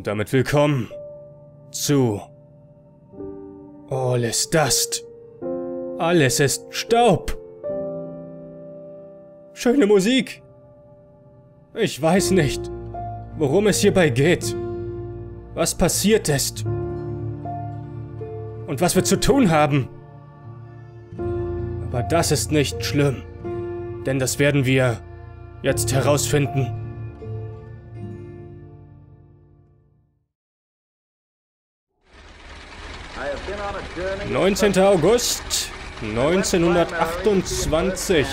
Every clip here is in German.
Und damit willkommen zu All Is Dust. Alles ist Staub. Schöne Musik. Ich weiß nicht, worum es hierbei geht, was passiert ist und was wir zu tun haben. Aber das ist nicht schlimm, denn das werden wir jetzt herausfinden. Journey... 19. August 1928.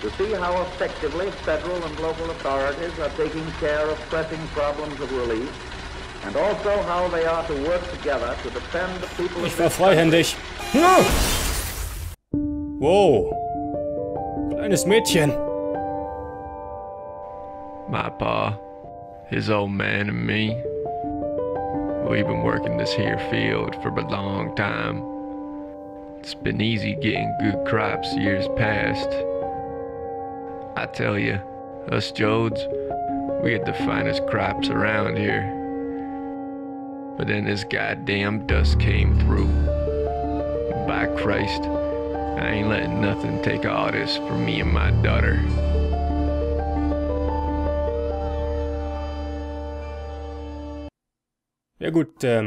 To see how effectively federal and local authorities are taking care of pressing problems of relief, and also how they are to work together to defend the people. Ich war freihändig. Wow. Kleines Mädchen. My pa, his old man and me, we've been working this here field for a long time. It's been easy getting good crops years past. I tell you, us Jodes, we had the finest crops around here. But then this goddamn dust came through. By Christ, I ain't letting nothing take all this from me and my daughter. Ja gut, da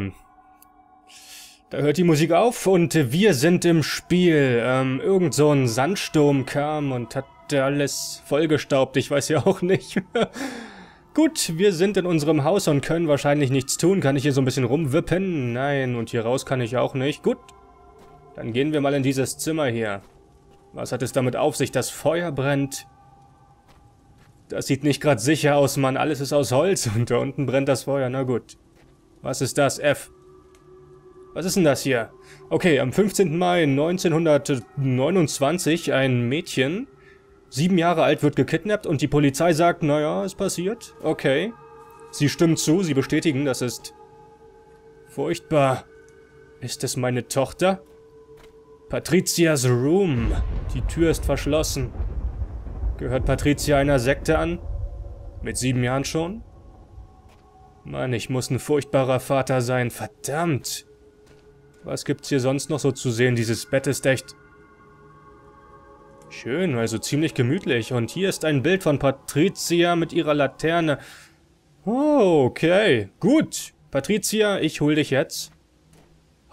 hört die Musik auf und wir sind im Spiel. Irgend so ein Sandsturm kam und hat alles vollgestaubt, ich weiß ja auch nicht. Gut, wir sind in unserem Haus und können wahrscheinlich nichts tun. Kann ich hier so ein bisschen rumwippen? Nein, und hier raus kann ich auch nicht. Gut, dann gehen wir mal in dieses Zimmer hier. Was hat es damit auf sich? Das Feuer brennt. Das sieht nicht gerade sicher aus, Mann. Alles ist aus Holz und da unten brennt das Feuer. Na gut. Was ist das? F. Was ist denn das hier? Okay, am 15. Mai 1929 ein Mädchen... 7 Jahre alt wird gekidnappt und die Polizei sagt, naja, es passiert. Okay. Sie stimmen zu, sie bestätigen, das ist furchtbar. Ist es meine Tochter? Patricias Room. Die Tür ist verschlossen. Gehört Patricia einer Sekte an? Mit 7 Jahren schon? Mann, ich muss ein furchtbarer Vater sein. Verdammt. Was gibt's hier sonst noch so zu sehen? Dieses Bett ist echt... schön, also ziemlich gemütlich. Und hier ist ein Bild von Patricia mit ihrer Laterne. Oh, okay. Gut. Patricia, ich hol dich jetzt.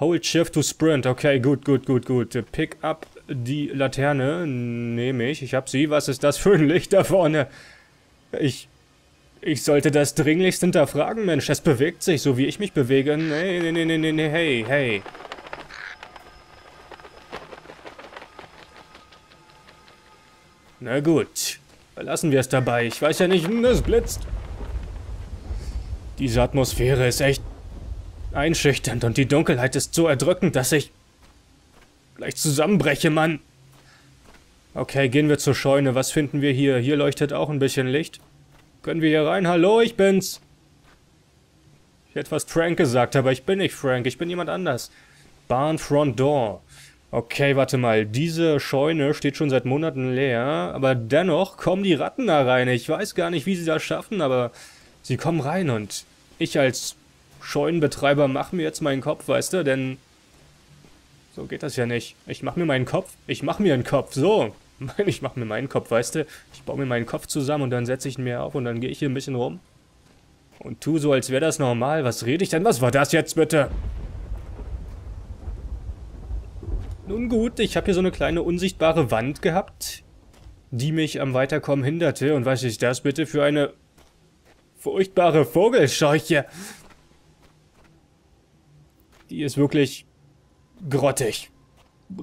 Hold Shift to Sprint. Okay, gut, gut, gut, gut. Pick up die Laterne. Nehme ich. Ich hab sie. Was ist das für ein Licht da vorne? Ich sollte das dringlichst hinterfragen, Mensch. Es bewegt sich, so wie ich mich bewege. Nee, nee, nee, nee, nee, hey, hey. Na gut, lassen wir es dabei. Ich weiß ja nicht, es blitzt. Diese Atmosphäre ist echt einschüchternd und die Dunkelheit ist so erdrückend, dass ich gleich zusammenbreche, Mann. Okay, gehen wir zur Scheune. Was finden wir hier? Hier leuchtet auch ein bisschen Licht. Können wir hier rein? Hallo, ich bin's. Ich hätte fast Frank gesagt, aber ich bin nicht Frank. Ich bin jemand anders. Barn Front Door. Okay, warte mal, diese Scheune steht schon seit Monaten leer, aber dennoch kommen die Ratten da rein. Ich weiß gar nicht, wie sie das schaffen, aber sie kommen rein und ich als Scheunenbetreiber mache mir jetzt meinen Kopf, weißt du, denn so geht das ja nicht. Ich mache mir meinen Kopf, ich mache mir einen Kopf, so. Ich mache mir meinen Kopf, weißt du, ich baue mir meinen Kopf zusammen und dann setze ich ihn mir auf und dann gehe ich hier ein bisschen rum und tu so, als wäre das normal. Was rede ich denn? Was war das jetzt bitte? Nun gut, ich habe hier so eine kleine unsichtbare Wand gehabt, die mich am Weiterkommen hinderte. Und was ist das bitte für eine furchtbare Vogelscheuche? Die ist wirklich grottig.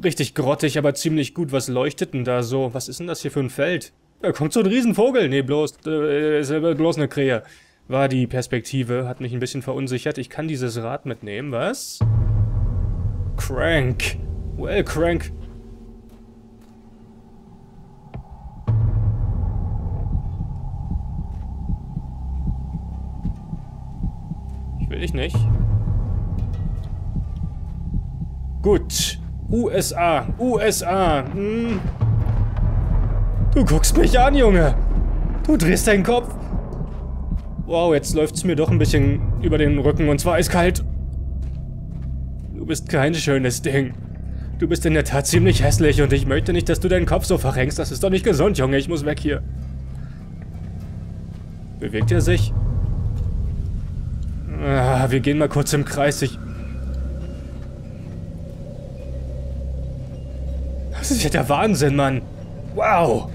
Richtig grottig, aber ziemlich gut. Was leuchtet denn da so? Was ist denn das hier für ein Feld? Da kommt so ein Riesenvogel. Nee, bloß eine Krähe. War die Perspektive, hat mich ein bisschen verunsichert. Ich kann dieses Rad mitnehmen, was? Crank. Well, Crank. Ich will dich nicht. Gut. USA. USA. Hm. Du guckst mich an, Junge. Du drehst deinen Kopf. Wow, jetzt läuft's mir doch ein bisschen über den Rücken und zwar eiskalt. Du bist kein schönes Ding. Du bist in der Tat ziemlich hässlich und ich möchte nicht, dass du deinen Kopf so verrenkst. Das ist doch nicht gesund, Junge. Ich muss weg hier. Bewegt er sich? Ah, wir gehen mal kurz im Kreis. Das ist ja der Wahnsinn, Mann. Wow.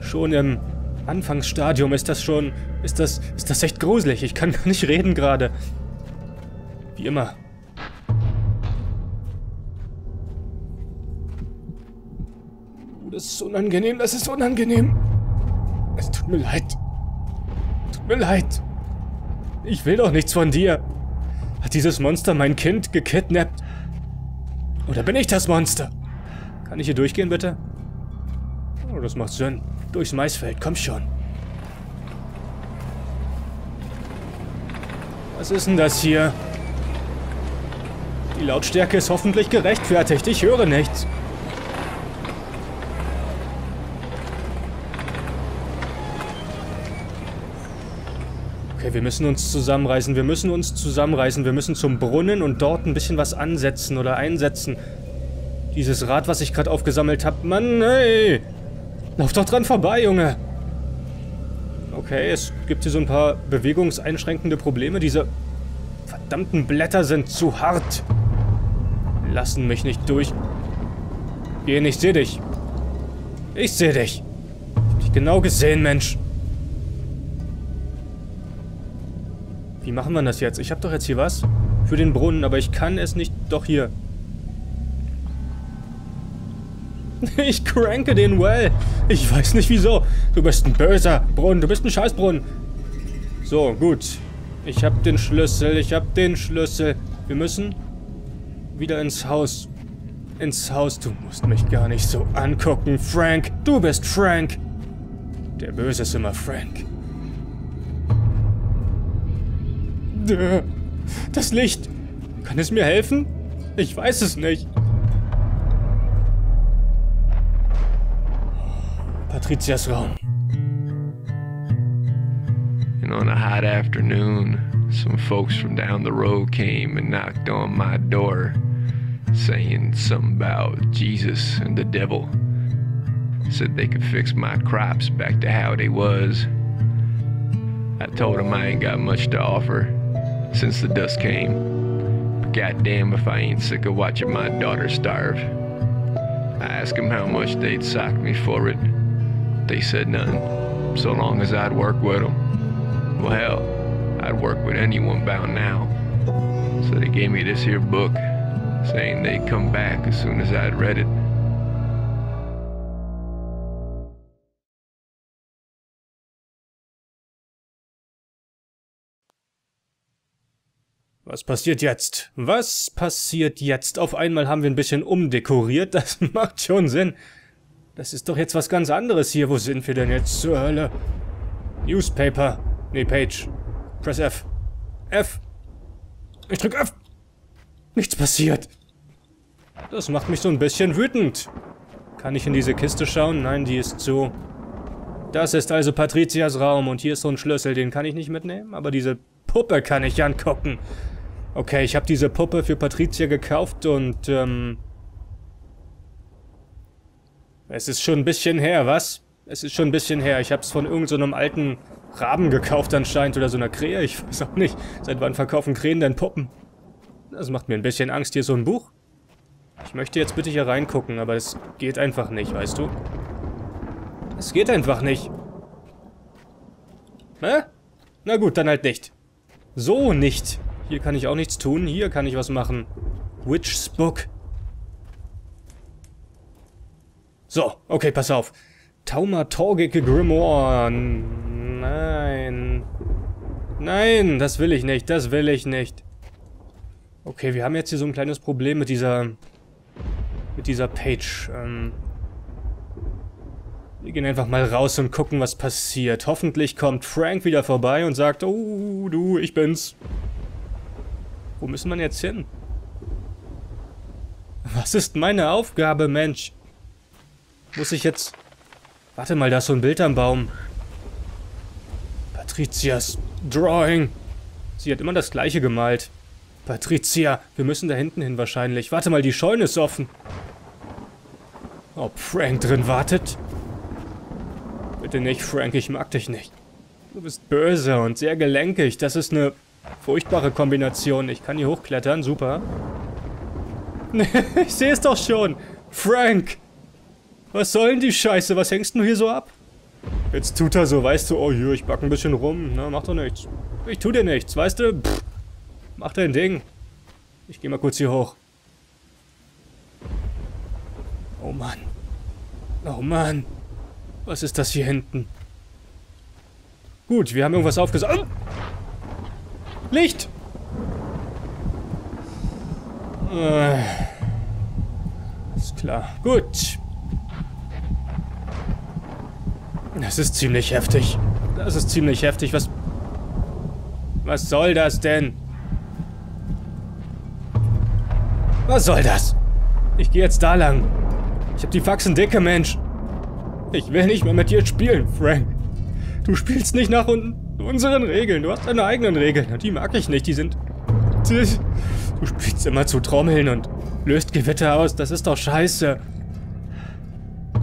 Schon im Anfangsstadium ist das schon... Ist das echt gruselig. Ich kann gar nicht reden gerade. Wie immer. Das ist unangenehm, das ist unangenehm. Es tut mir leid. Tut mir leid. Ich will doch nichts von dir. Hat dieses Monster mein Kind gekidnappt? Oder bin ich das Monster? Kann ich hier durchgehen, bitte? Oh, das macht Sinn. Durchs Maisfeld, komm schon. Was ist denn das hier? Die Lautstärke ist hoffentlich gerechtfertigt. Ich höre nichts. Wir müssen uns zusammenreißen, wir müssen uns zusammenreißen. Wir müssen zum Brunnen und dort ein bisschen was ansetzen oder einsetzen. Dieses Rad, was ich gerade aufgesammelt habe. Mann, hey! Lauf doch dran vorbei, Junge! Okay, es gibt hier so ein paar bewegungseinschränkende Probleme. Diese verdammten Blätter sind zu hart. Lassen mich nicht durch. Geh nicht, seh dich. Ich seh dich. Ich hab dich genau gesehen, Mensch. Wie machen wir das jetzt? Ich habe doch jetzt hier was für den Brunnen, aber ich kann es nicht... Doch, hier. Ich cranke den Well. Ich weiß nicht wieso. Du bist ein böser Brunnen. Du bist ein Scheißbrunnen. So, gut. Ich habe den Schlüssel. Ich habe den Schlüssel. Wir müssen wieder ins Haus. Ins Haus. Du musst mich gar nicht so angucken, Frank. Du bist Frank. Der Böse ist immer Frank. Das Licht. Kann es mir helfen? Ich weiß es nicht. Patrizias Raum. And on a hot afternoon, some folks from down the road came and knocked on my door, saying something about Jesus and the devil. Said they could fix my crops back to how they was. I told them I ain't got much to offer. Since the dust came, but goddamn if I ain't sick of watching my daughter starve. I asked them how much they'd sock me for it. They said none, so long as I'd work with them. Well, hell, I'd work with anyone bound now. So they gave me this here book, saying they'd come back as soon as I'd read it. Was passiert jetzt? Was passiert jetzt? Auf einmal haben wir ein bisschen umdekoriert. Das macht schon Sinn. Das ist doch jetzt was ganz anderes hier. Wo sind wir denn jetzt zur Hölle? Newspaper. Nee, Page. Press F. F. Ich drück F. Nichts passiert. Das macht mich so ein bisschen wütend. Kann ich in diese Kiste schauen? Nein, die ist zu. Das ist also Patrizias Raum. Und hier ist so ein Schlüssel. Den kann ich nicht mitnehmen. Aber diese Puppe kann ich angucken. Okay, ich habe diese Puppe für Patrizia gekauft und, es ist schon ein bisschen her, was? Es ist schon ein bisschen her. Ich habe es von irgendeinem alten Raben gekauft anscheinend oder so einer Krähe. Ich weiß auch nicht. Seit wann verkaufen Krähen denn Puppen? Das macht mir ein bisschen Angst. Hier ist so ein Buch. Ich möchte jetzt bitte hier reingucken, aber es geht einfach nicht, weißt du? Es geht einfach nicht. Hä? Na gut, dann halt nicht. So nicht. Hier kann ich auch nichts tun. Hier kann ich was machen. Witch's Book. So, okay, pass auf. Taumatogic Grimoire. Nein. Nein, das will ich nicht. Das will ich nicht. Okay, wir haben jetzt hier so ein kleines Problem mit dieser... Page. Wir gehen einfach mal raus und gucken, was passiert. Hoffentlich kommt Frank wieder vorbei und sagt, oh, du, ich bin's. Wo müssen wir jetzt hin? Was ist meine Aufgabe, Mensch? Muss ich jetzt... Warte mal, da ist so ein Bild am Baum. Patrizias Drawing. Sie hat immer das Gleiche gemalt. Patricia, wir müssen da hinten hin wahrscheinlich. Warte mal, die Scheune ist offen. Ob Frank drin wartet? Bitte nicht, Frank, ich mag dich nicht. Du bist böse und sehr gelenkig. Das ist eine furchtbare Kombination. Ich kann hier hochklettern, super. Ich sehe es doch schon. Frank! Was soll denn die Scheiße? Was hängst du hier so ab? Jetzt tut er so, weißt du, oh je, ich back ein bisschen rum. Na, mach doch nichts. Ich tu dir nichts, weißt du? Pff, mach dein Ding. Ich geh mal kurz hier hoch. Oh Mann. Oh Mann. Was ist das hier hinten? Gut, wir haben irgendwas aufgesaugt. Oh! Licht! Ist klar. Gut. Das ist ziemlich heftig. Das ist ziemlich heftig. Was soll das denn? Was soll das? Ich gehe jetzt da lang. Ich hab die Faxen dicke, Mensch. Ich will nicht mehr mit dir spielen, Frank. Du spielst nicht nach unseren Regeln. Du hast deine eigenen Regeln. Die mag ich nicht. Die sind... Du spielst immer zu Trommeln und löst Gewitter aus. Das ist doch scheiße.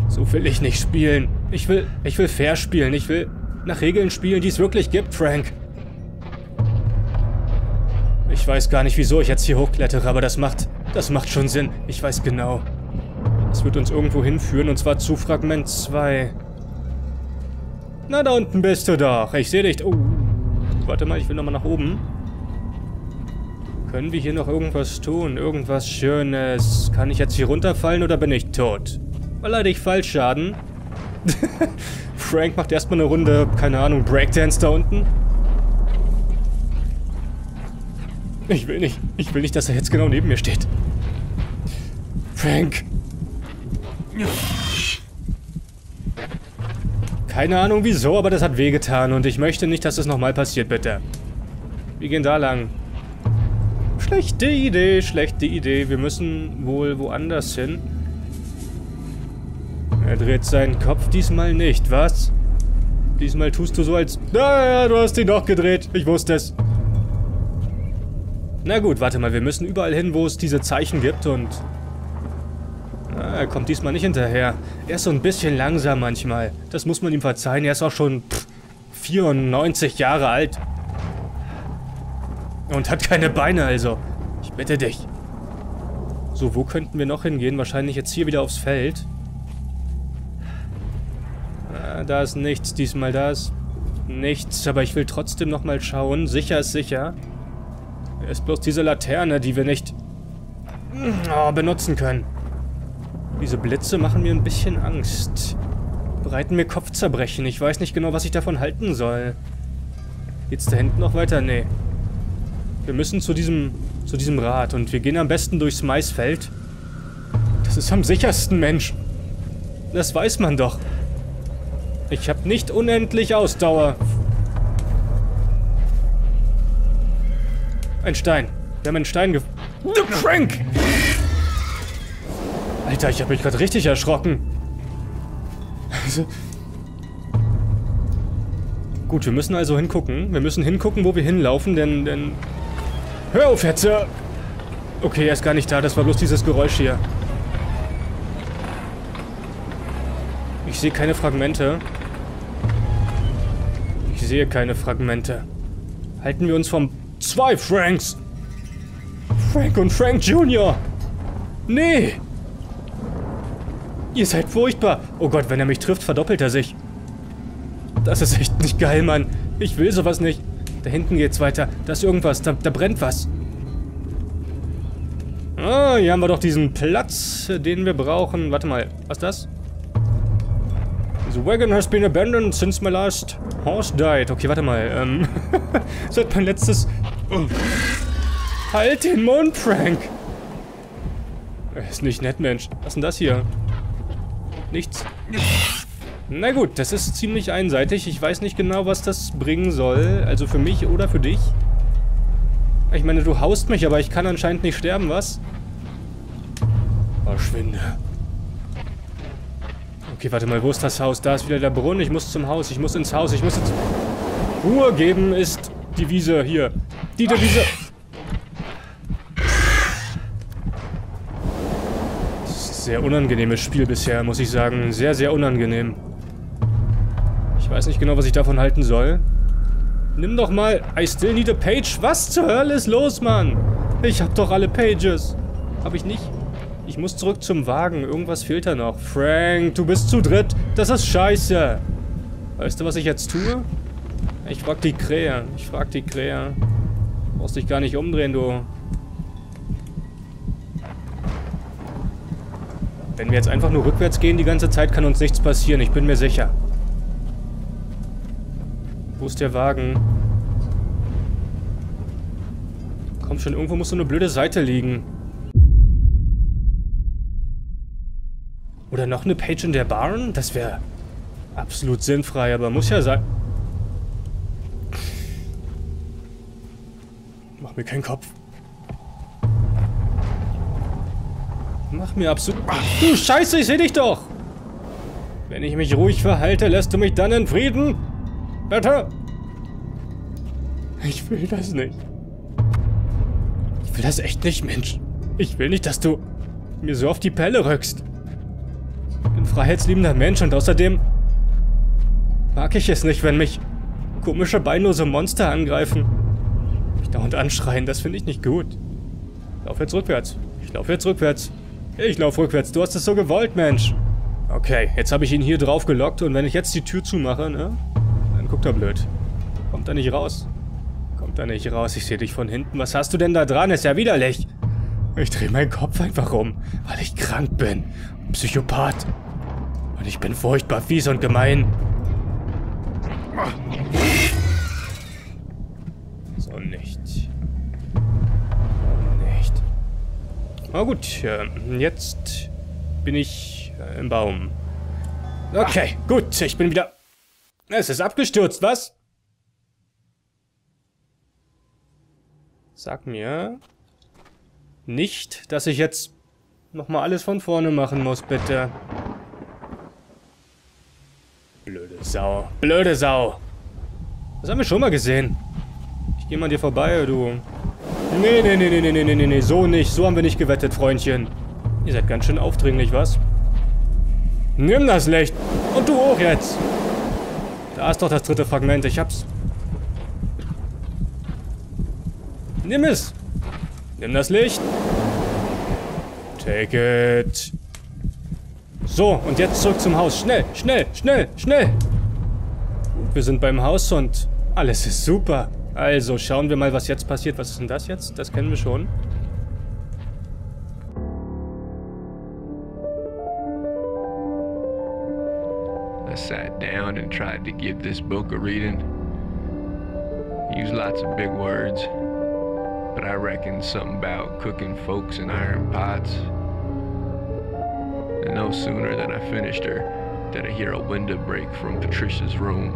So will ich nicht spielen. Ich will fair spielen. Ich will nach Regeln spielen, die es wirklich gibt, Frank. Ich weiß gar nicht, wieso ich jetzt hier hochklettere, aber das macht schon Sinn. Ich weiß genau. Das wird uns irgendwo hinführen, und zwar zu Fragment 2. Na, da unten bist du doch. Ich sehe dich. Oh, warte mal, ich will nochmal nach oben. Können wir hier noch irgendwas tun? Irgendwas Schönes? Kann ich jetzt hier runterfallen oder bin ich tot? Leider ich Fallschaden. Frank macht erstmal eine Runde, keine Ahnung, Breakdance da unten. Ich will nicht, dass er jetzt genau neben mir steht. Frank. Keine Ahnung wieso, aber das hat wehgetan und ich möchte nicht, dass das nochmal passiert, bitte. Wir gehen da lang. Schlechte Idee, schlechte Idee. Wir müssen wohl woanders hin. Er dreht seinen Kopf diesmal nicht, was? Diesmal tust du so als... Naja, du hast ihn doch gedreht. Ich wusste es. Na gut, warte mal. Wir müssen überall hin, wo es diese Zeichen gibt und... Ah, er kommt diesmal nicht hinterher. Er ist so ein bisschen langsam manchmal. Das muss man ihm verzeihen. Er ist auch schon 94 Jahre alt. Und hat keine Beine, also. Ich bitte dich. So, wo könnten wir noch hingehen? Wahrscheinlich jetzt hier wieder aufs Feld. Da ist nichts diesmal, da ist nichts, aber ich will trotzdem nochmal schauen. Sicher ist sicher. Es ist bloß diese Laterne, die wir nicht benutzen können. Diese Blitze machen mir ein bisschen Angst. Bereiten mir Kopfzerbrechen. Ich weiß nicht genau, was ich davon halten soll. Geht's da hinten noch weiter? Nee. Wir müssen zu diesem Rad und wir gehen am besten durchs Maisfeld. Das ist am sichersten, Mensch. Das weiß man doch. Ich habe nicht unendlich Ausdauer. Ein Stein. Wir haben einen Stein Frank! Alter, ich habe mich gerade richtig erschrocken. Also gut, wir müssen also hingucken. Wir müssen hingucken, wo wir hinlaufen, denn... Hör auf, Hetze! Okay, er ist gar nicht da. Das war bloß dieses Geräusch hier. Ich sehe keine Fragmente. Ich sehe keine Fragmente. Halten wir uns vom... Zwei Franks! Frank und Frank Jr. Nee! Ihr seid furchtbar. Oh Gott, wenn er mich trifft, verdoppelt er sich. Das ist echt nicht geil, Mann. Ich will sowas nicht. Da hinten geht's weiter. Da ist irgendwas. Da brennt was. Ah, hier haben wir doch diesen Platz, den wir brauchen. Warte mal. Was ist das? The wagon has been abandoned since my last horse died. Okay, warte mal. Seit mein letztes... Halt den Mund, Frank! Ist nicht nett, Mensch. Was ist denn das hier? Nichts. Na gut, das ist ziemlich einseitig. Ich weiß nicht genau, was das bringen soll. Also für mich oder für dich. Ich meine, du haust mich, aber ich kann anscheinend nicht sterben, was? Verschwinde. Okay, warte mal, wo ist das Haus? Da ist wieder der Brunnen. Ich muss zum Haus, ich muss ins Haus, ich muss ins... Ruhe geben ist Die Wiese hier. Die Devise. Sehr unangenehmes Spiel bisher, muss ich sagen. Sehr, sehr unangenehm. Ich weiß nicht genau, was ich davon halten soll. Nimm doch mal... I still need a page. Was zur Hölle ist los, Mann? Ich hab doch alle Pages. Hab ich nicht. Ich muss zurück zum Wagen. Irgendwas fehlt da noch. Frank, du bist zu dritt. Das ist scheiße. Weißt du, was ich jetzt tue? Ich frag die Krähe. Ich frag die Krähe. Du brauchst dich gar nicht umdrehen, du. Wenn wir jetzt einfach nur rückwärts gehen die ganze Zeit, kann uns nichts passieren. Ich bin mir sicher. Wo ist der Wagen? Komm schon, irgendwo muss so eine blöde Seite liegen. Oder noch eine Page in der Barn? Das wäre absolut sinnfrei, aber muss ja sein. Mach mir keinen Kopf. Mach mir absolut... Ach, du Scheiße, ich seh dich doch! Wenn ich mich ruhig verhalte, lässt du mich dann in Frieden? Bitte! Ich will das nicht. Ich will das echt nicht, Mensch. Ich will nicht, dass du mir so auf die Pelle rückst. Ich bin freiheitsliebender Mensch und außerdem mag ich es nicht, wenn mich komische, beinlose Monster angreifen. Und anschreien, das finde ich nicht gut. Ich laufe jetzt rückwärts. Ich laufe jetzt rückwärts. Ich laufe rückwärts. Du hast es so gewollt, Mensch. Okay, jetzt habe ich ihn hier drauf gelockt und wenn ich jetzt die Tür zumache, ne? Dann guckt er blöd. Kommt er nicht raus. Kommt er nicht raus. Ich sehe dich von hinten. Was hast du denn da dran? Ist ja widerlich. Ich drehe meinen Kopf einfach um, weil ich krank bin. Psychopath. Und ich bin furchtbar fies und gemein. So nicht. Na gut, jetzt bin ich im Baum. Okay, gut, ich bin wieder... Es ist abgestürzt, was? Sag mir nicht, dass ich jetzt nochmal alles von vorne machen muss, bitte. Blöde Sau, blöde Sau. Das haben wir schon mal gesehen. Ich gehe mal dir vorbei, du... Nee, nee, nee, nee, nee, nee, nee, nee, so nicht. So haben wir nicht gewettet, Freundchen. Ihr seid ganz schön aufdringlich, was? Nimm das Licht. Und du hoch jetzt. Da ist doch das dritte Fragment. Ich hab's. Nimm es. Nimm das Licht. Take it. So, und jetzt zurück zum Haus. Schnell, schnell, schnell, schnell. Gut, wir sind beim Haus und alles ist super. Also, schauen wir mal, was jetzt passiert. Was ist denn das jetzt? Das kennen wir schon. I sat down and tried to give this book a reading. Used lots of big words. But I reckon something about cooking folks in iron pots. And no sooner than I finished her, did I hear a window break from Patricia's room.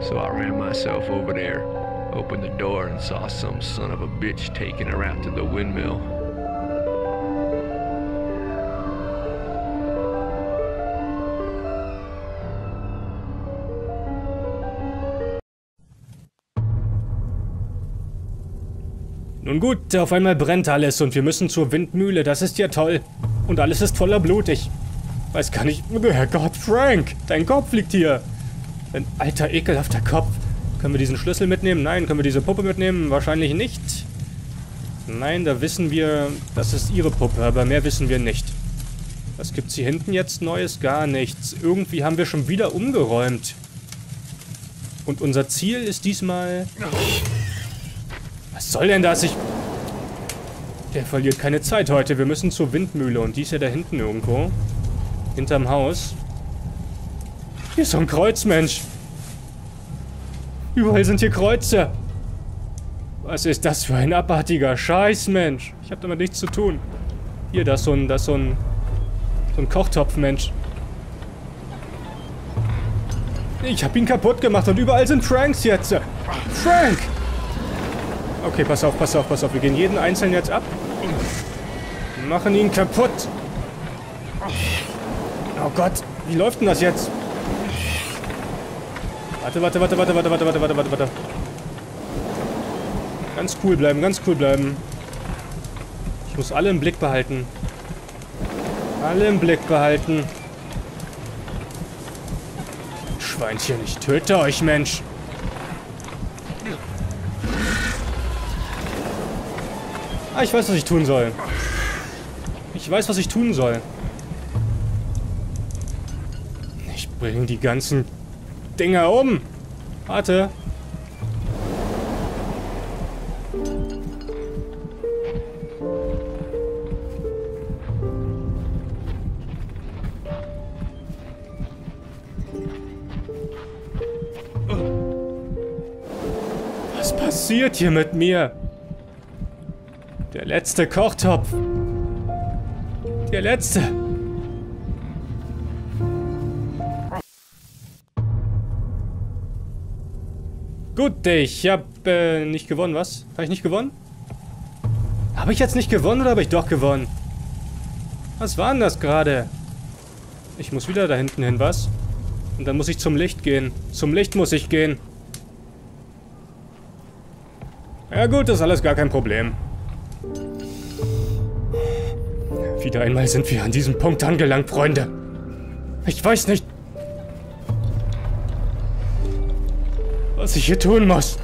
So I ran myself over there, opened the door and saw some son of a bitch taking her out to the windmill. Nun gut, auf einmal brennt alles und wir müssen zur Windmühle, das ist ja toll. Und alles ist voller Blut, ich weiß gar nicht... Herrgott, Frank, dein Kopf liegt hier. Ein alter, ekelhafter Kopf. Können wir diesen Schlüssel mitnehmen? Nein. Können wir diese Puppe mitnehmen? Wahrscheinlich nicht. Nein, da wissen wir, das ist ihre Puppe, aber mehr wissen wir nicht. Was gibt's hier hinten jetzt Neues? Gar nichts. Irgendwie haben wir schon wieder umgeräumt. Und unser Ziel ist diesmal... Was soll denn das? Der verliert keine Zeit heute. Wir müssen zur Windmühle und die ist ja da hinten irgendwo. Hinterm Haus. Hier ist so ein Kreuz, Mensch. Überall sind hier Kreuze. Was ist das für ein abartiger Scheiß, Mensch? Ich hab damit nichts zu tun. Hier, das ist so ein Kochtopf, Mensch. Ich hab ihn kaputt gemacht und überall sind Franks jetzt. Frank! Okay, pass auf, pass auf, pass auf. Wir gehen jeden Einzelnen jetzt ab. Machen ihn kaputt. Oh Gott, wie läuft denn das jetzt? Warte, warte, warte, warte, warte, warte, warte, warte, warte, warte, warte. Ganz cool bleiben, ganz cool bleiben. Ich muss alle im Blick behalten. Alle im Blick behalten. Schweinchen, ich töte euch, Mensch. Ah, ich weiß, was ich tun soll. Ich weiß, was ich tun soll. Ich bringe die ganzen Dinger um. Warte. Was passiert hier mit mir? Der letzte Kochtopf. Der letzte. Gut, ich hab nicht gewonnen, was? Habe ich nicht gewonnen? Habe ich jetzt nicht gewonnen oder habe ich doch gewonnen? Was war denn das gerade? Ich muss wieder da hinten hin, was? Und dann muss ich zum Licht gehen. Zum Licht muss ich gehen. Ja gut, das ist alles gar kein Problem. Wieder einmal sind wir an diesem Punkt angelangt, Freunde. Ich weiß nicht, was ich hier tun muss.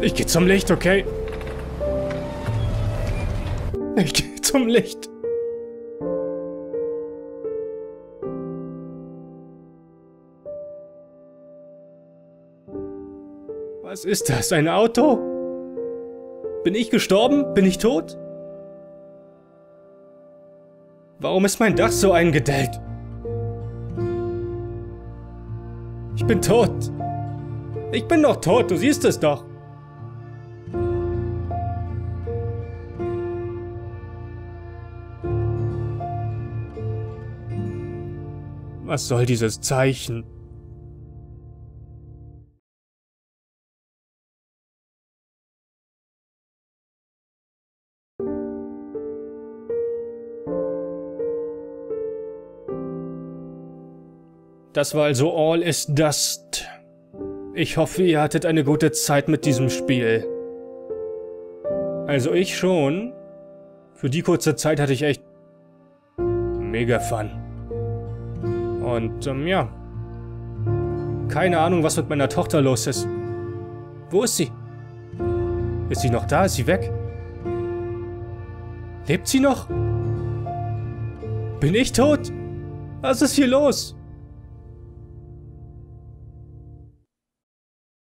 Ich gehe zum Licht, okay? Ich gehe zum Licht. Was ist das? Ein Auto? Bin ich gestorben? Bin ich tot? Warum ist mein Dach so eingedellt? Ich bin tot. Ich bin noch tot, du siehst es doch. Was soll dieses Zeichen? Das war also All Is Dust. Ich hoffe, ihr hattet eine gute Zeit mit diesem Spiel. Also ich schon. Für die kurze Zeit hatte ich echt mega Fun. Und ja. Keine Ahnung, was mit meiner Tochter los ist. Wo ist sie? Ist sie noch da? Ist sie weg? Lebt sie noch? Bin ich tot? Was ist hier los?